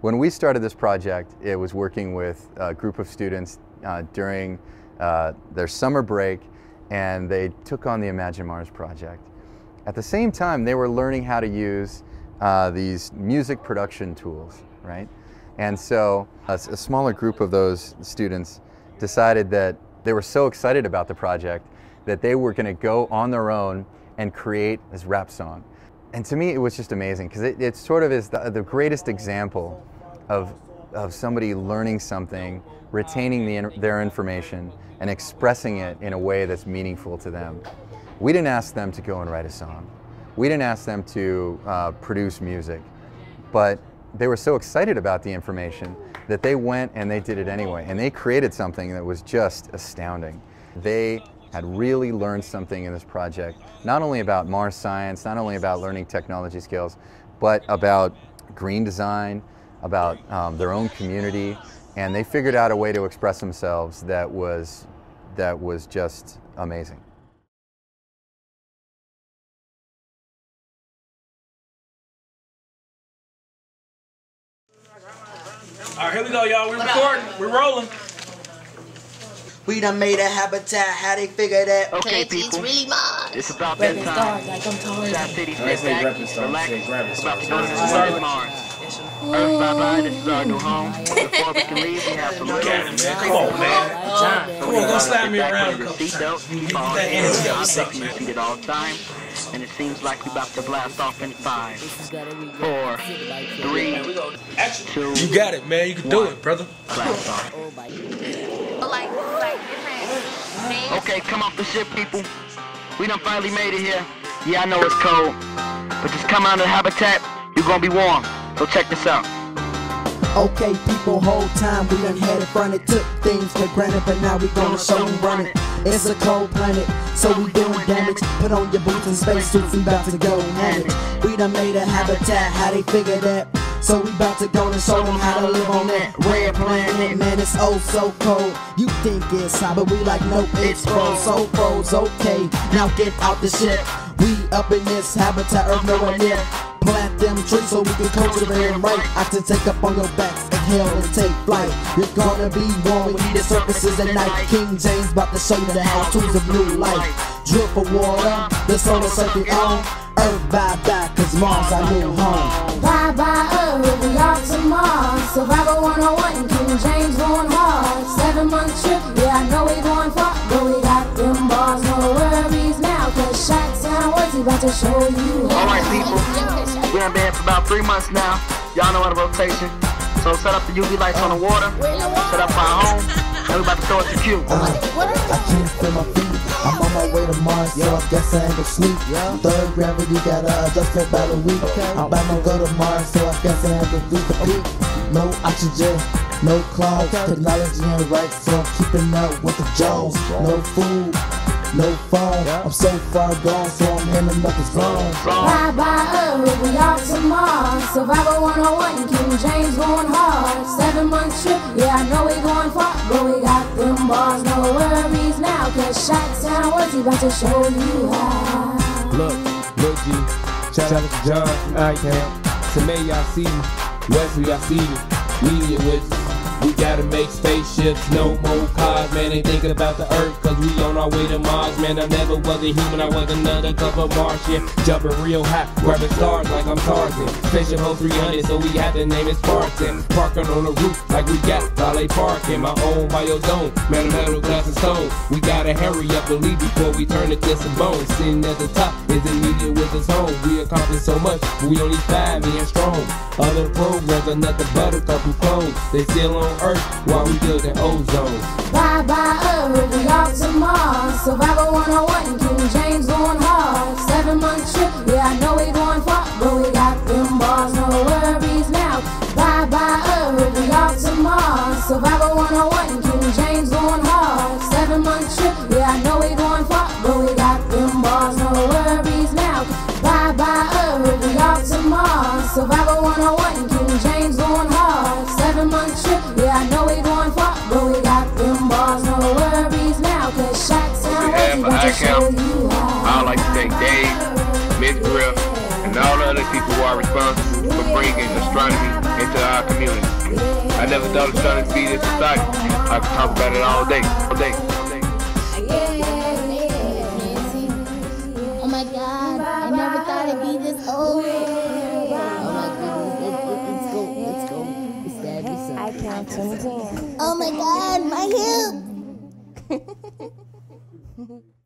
When we started this project, it was working with a group of students during their summer break, and they took on the Imagine Mars project. At the same time, they were learning how to use these music production tools, right? And so a smaller group of those students decided that they were so excited about the project that they were going to go on their own and create this rap song. And to me, it was just amazing, because it sort of is the greatest example of somebody learning something, retaining their information, and expressing it in a way that's meaningful to them. We didn't ask them to go and write a song. We didn't ask them to produce music, but they were so excited about the information that they went and they did it anyway, and they created something that was just astounding. They had really learned something in this project, not only about Mars science, not only about learning technology skills, but about green design, about their own community, and they figured out a way to express themselves that was just amazing. All right, here we go, y'all. We're recording. We're rolling. We done made a habitat. How they figure that? Okay, people. Really mine. It's about that time. Like I'm tired. Shot City, sit back, relax. It's about to go to the stars of Mars. Earth, bye-bye. This is our new home. Before we can leave, we have some little... Come on, man. Come on, go slap me around. Keep that energy up. You see it all the time. And it seems like we're about to blast off in 5, 4, 3, 2, you got it, man. You can do it, brother. Blast off. Okay, come off the ship, people. We done finally made it here. Yeah, I know it's cold, but just come out of the habitat. You're gonna be warm. So check this out. Okay, people, whole time we done had it fronted. Took things for granted, but now we gonna show them running. It's a cold planet, so we doing damage. Put on your boots and spacesuits, we bout to go at it. We done made a habitat, how they figure that? So we bout to go and show them how to live on that red planet. Man, it's oh so cold. You think it's hot, but we like, no, it's cold. So froze, okay, now get out the ship. We up in this habitat, Earth nowhere near. Plant them trees so we can cultivate them right. I can take up on your backs, inhale and take flight. You're gonna be warm, we need the surfaces at night. King James about to show you the how-to's of new life. Drip for water, the solar circuit on. Earth bye-bye, cause Mars our new home. Bye-bye Earth, we are to Mars. Survivor 101, King James going hard. 7-month trip, yeah I know we going far, but we got them bars, no worries now. Cause Shaq's down, what's he about to show you? Alright people, we done been here for about 3 months now. Y'all know how to rotation. So set up the UV lights on the water. Set up our home. And we about to throw it to Q. I can't feel my feet. I'm on my way to Mars, so I guess I ain't gonna sleep. Third gravity gotta adjust for about a week. I'm about to go to Mars, so I guess I ain't gonna do the peak. No oxygen. No clothes, technology ain't right, so I'm keeping up with the Jones. No food, no phone, I'm so far gone, so I'm handing up the phone. Bye-bye Earth, we are to Mars. Survivor 101, King James going hard. 7-month trip, yeah I know we going far, but we got them bars, no worries now. Cause Shaq's down, what's he about to show you how? Look G, shout out to John, I can't. Samay, I see you, Wesley, I see you, leave it with you. We gotta make spaceships, no more cars, man. Ain't thinking about the Earth, cause we on our way to Mars, man. I never was a human, I was another cup of Martian. Jumping real high, grabbing stars like I'm Tarzan. Station hole 300, so we had to name it Spartan. Parking on the roof like we got Daley Parkin. My own biozone, man, I'm metal, glass and stone. We gotta hurry up and leave before we turn it to some bones. Sitting at the top is immediate with us home. We accomplished so much, but we only 5 being strong. Other programs are nothing but a couple clones. They still on Earth while we build the ozone. Bye bye Earth, we are to Mars. Survivor 101, King James going hard. 7-month trip, yeah I know we going far, but we got them bars, no worries now. Bye bye Earth, we are to Mars. Survivor 101, King James going hard. 7-month trip, yeah I know we going far, but we got them bars, no worries now. Bye bye Earth, we are to Mars. Survivor 101, King James going hard. 7-month trip. Yeah, I know we going far, but we got them bars, no worries now. Cause Shaq's down, what's he about to show you how? I'd like to thank Dave, Miss Griff, and all the other people who are responsible for bringing astronomy into our community. I never thought astronomy would be this exciting. I could talk about it all day, all day. Oh my God, I never thought it'd be this old. Oh my goodness, let's go. It's that, it's up. I count to 10. Oh my God, my hip.